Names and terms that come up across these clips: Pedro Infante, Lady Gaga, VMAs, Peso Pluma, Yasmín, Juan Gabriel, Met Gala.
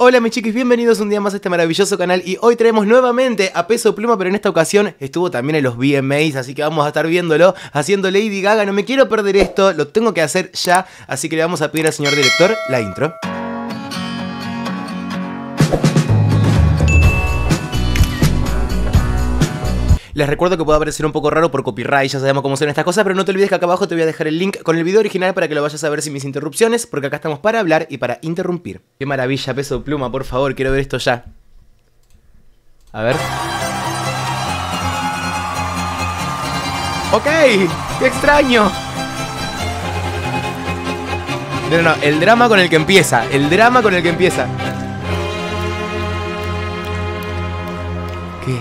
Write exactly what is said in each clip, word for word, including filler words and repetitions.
Hola mis chiquis, bienvenidos un día más a este maravilloso canal y hoy traemos nuevamente a Peso Pluma, pero en esta ocasión estuvo también en los V M As, así que vamos a estar viéndolo haciendo Lady Gaga. No me quiero perder esto, lo tengo que hacer ya, así que le vamos a pedir al señor director la intro. Les recuerdo que puede parecer un poco raro por copyright, ya sabemos cómo son estas cosas, pero no te olvides que acá abajo te voy a dejar el link con el video original para que lo vayas a ver sin mis interrupciones, porque acá estamos para hablar y para interrumpir. Qué maravilla, Peso Pluma, por favor, quiero ver esto ya. A ver. ¡Ok! ¡Qué extraño! No, no, no, el drama con el que empieza, el drama con el que empieza. ¿Qué?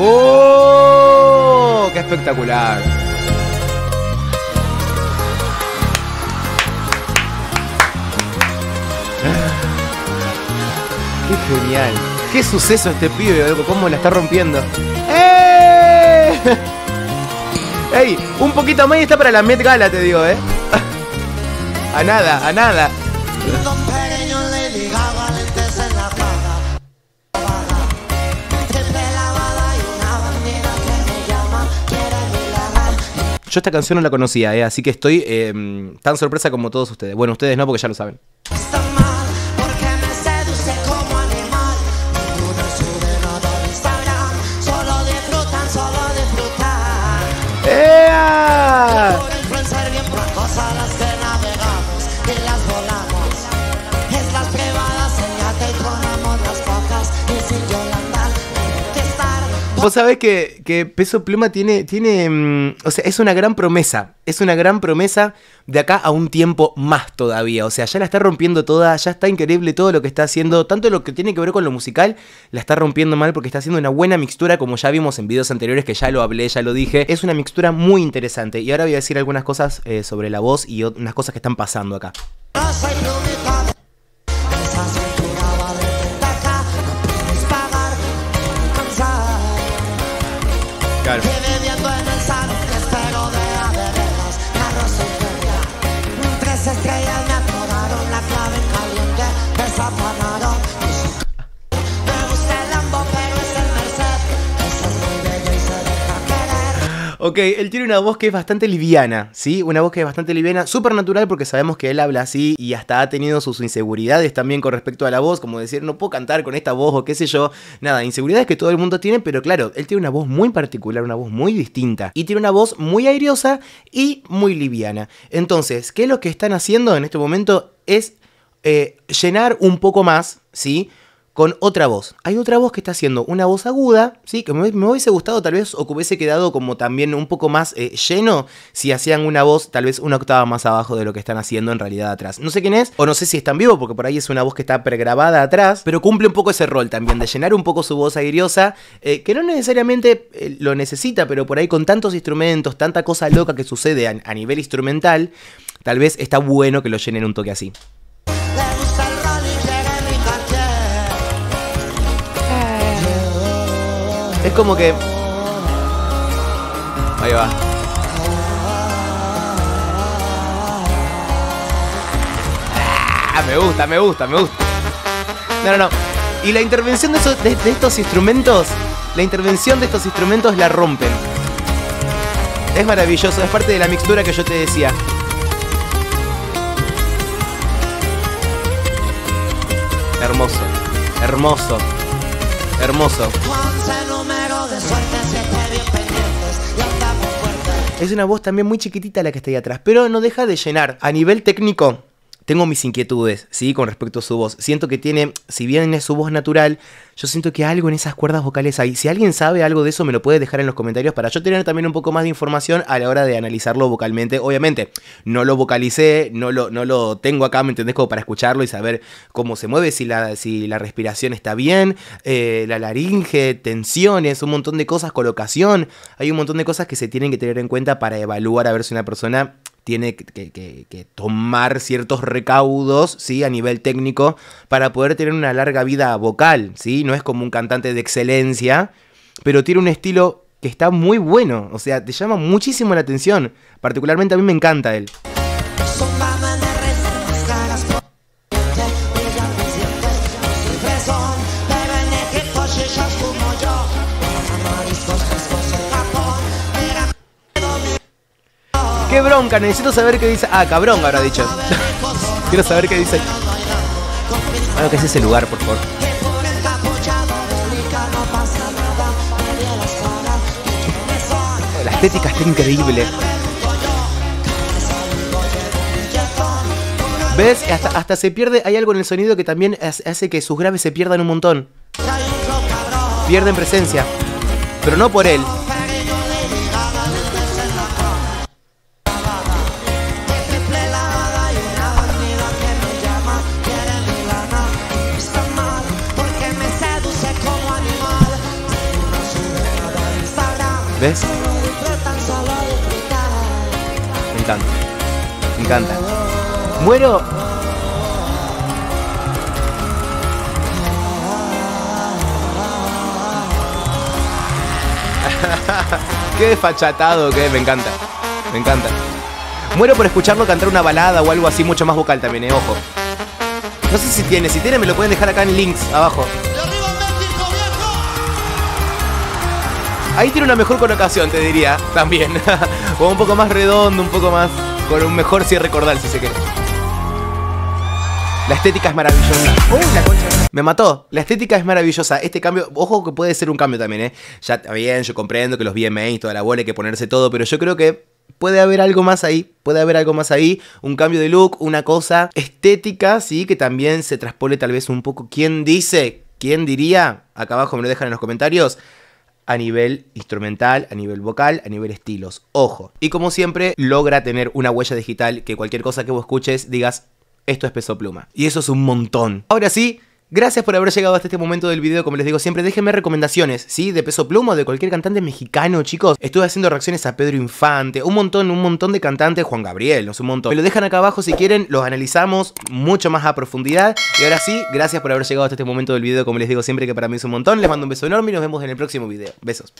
¡Oh! ¡Qué espectacular! ¡Qué genial! ¡Qué suceso este pibe! ¿Cómo la está rompiendo? ¡Eh! ¡Ey! Un poquito más y está para la Met Gala, te digo, ¿eh? A nada, a nada. Yo esta canción no la conocía, eh, así que estoy eh, tan sorpresa como todos ustedes. Bueno, ustedes no, porque ya lo saben. ¡Ea! Vos sabés que, que Peso Pluma tiene, tiene um, o sea, es una gran promesa, es una gran promesa de acá a un tiempo más todavía, o sea, ya la está rompiendo toda, ya está increíble todo lo que está haciendo, tanto lo que tiene que ver con lo musical, la está rompiendo mal porque está haciendo una buena mixtura, como ya vimos en videos anteriores que ya lo hablé, ya lo dije, es una mixtura muy interesante y ahora voy a decir algunas cosas eh, sobre la voz y unas cosas que están pasando acá. Claro. Ok, él tiene una voz que es bastante liviana, ¿sí? Una voz que es bastante liviana, súper natural porque sabemos que él habla así y hasta ha tenido sus inseguridades también con respecto a la voz, como decir, no puedo cantar con esta voz o qué sé yo. Nada, inseguridades que todo el mundo tiene, pero claro, él tiene una voz muy particular, una voz muy distinta. Y tiene una voz muy aireosa y muy liviana. Entonces, ¿qué es lo que están haciendo en este momento? Es eh, llenar un poco más, ¿sí? Con otra voz. Hay otra voz que está haciendo una voz aguda, ¿sí? Que me, me hubiese gustado tal vez o que hubiese quedado como también un poco más eh, lleno si hacían una voz tal vez una octava más abajo de lo que están haciendo en realidad atrás. No sé quién es o no sé si está en vivo porque por ahí es una voz que está pregrabada atrás, pero cumple un poco ese rol también de llenar un poco su voz airiosa eh, que no necesariamente eh, lo necesita, pero por ahí con tantos instrumentos, tanta cosa loca que sucede a, a nivel instrumental, tal vez está bueno que lo llenen un toque así. Es como que... Ahí va. Ah, me gusta, me gusta, me gusta. No, no, no. Y la intervención de, esos, de, de estos instrumentos, la intervención de estos instrumentos la rompen. Es maravilloso, es parte de la mixtura que yo te decía. Hermoso, hermoso, hermoso. Es una voz también muy chiquitita la que está ahí atrás, pero no deja de llenar. A nivel técnico, tengo mis inquietudes, ¿sí? Con respecto a su voz. Siento que tiene, si bien es su voz natural, yo siento que algo en esas cuerdas vocales hay. Si alguien sabe algo de eso, me lo puede dejar en los comentarios para yo tener también un poco más de información a la hora de analizarlo vocalmente. Obviamente, no lo vocalicé, no lo, no lo tengo acá, ¿me entendés? Como para escucharlo y saber cómo se mueve, si la, si la respiración está bien, eh, la laringe, tensiones, un montón de cosas, colocación. Hay un montón de cosas que se tienen que tener en cuenta para evaluar a ver si una persona... tiene que, que, que tomar ciertos recaudos, ¿sí? A nivel técnico para poder tener una larga vida vocal, ¿sí? No es como un cantante de excelencia, pero tiene un estilo que está muy bueno, o sea, te llama muchísimo la atención, particularmente a mí me encanta él. bronca, necesito saber qué dice. Ah, cabrón, habrá dicho. Quiero saber qué dice. Bueno, ¿qué es ese lugar, por favor? La estética está increíble. ¿Ves? Hasta, hasta se pierde. Hay algo en el sonido que también hace que sus graves se pierdan un montón. Pierden presencia. Pero no por él. ¿Ves? Me encanta. Me encanta. Muero. Qué desfachatado que es, me encanta. Me encanta. Muero por escucharlo cantar una balada o algo así mucho más vocal también, eh, ojo. No sé si tiene, si tiene me lo pueden dejar acá en links abajo. Ahí tiene una mejor colocación, te diría, también. Como un poco más redondo, un poco más... Con un mejor cierre cordal, si se quiere. La estética es maravillosa. ¡Uy, la concha! Me mató. La estética es maravillosa. Este cambio... Ojo que puede ser un cambio también, ¿eh? Ya, bien, yo comprendo que los V M As y toda la bola hay que ponerse todo, pero yo creo que puede haber algo más ahí. Puede haber algo más ahí. Un cambio de look, una cosa estética, sí, que también se traspole tal vez un poco. ¿Quién dice? ¿Quién diría? Acá abajo me lo dejan en los comentarios. A nivel instrumental, a nivel vocal, a nivel estilos. Ojo. Y como siempre, logra tener una huella digital que cualquier cosa que vos escuches digas, esto es Peso Pluma. Y eso es un montón. Ahora sí, gracias por haber llegado hasta este momento del video. Como les digo siempre, déjenme recomendaciones, ¿sí? De Peso Pluma o de cualquier cantante mexicano, chicos. Estuve haciendo reacciones a Pedro Infante, un montón, un montón de cantantes. Juan Gabriel, no sé, un montón. Me lo dejan acá abajo si quieren, los analizamos mucho más a profundidad. Y ahora sí, gracias por haber llegado hasta este momento del video. Como les digo siempre, que para mí es un montón. Les mando un beso enorme y nos vemos en el próximo video. Besos.